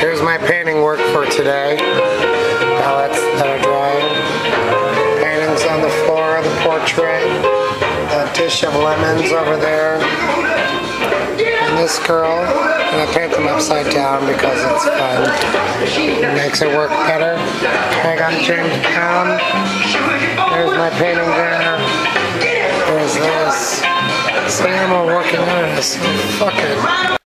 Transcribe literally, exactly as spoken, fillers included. Here's my painting work for today. Palettes that are drying. Paintings on the floor, the portrait, a dish of lemons over there, and this girl. And I paint them upside down because it's fun. It makes it work better. I got James Pound. There's my painting there. There's this. See, I'm a working artist. Fuck it.